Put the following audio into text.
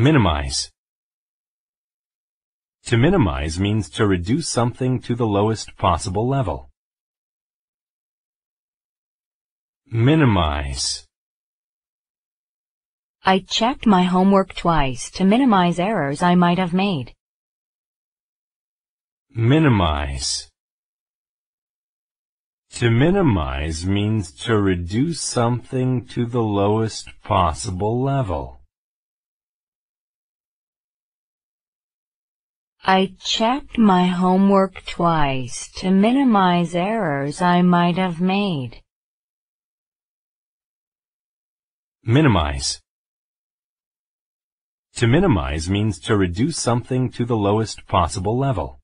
Minimize. To minimize means to reduce something to the lowest possible level. Minimize. I checked my homework twice to minimize errors I might have made. Minimize. To minimize means to reduce something to the lowest possible level. I checked my homework twice to minimize errors I might have made. Minimize. To minimize means to reduce something to the lowest possible level.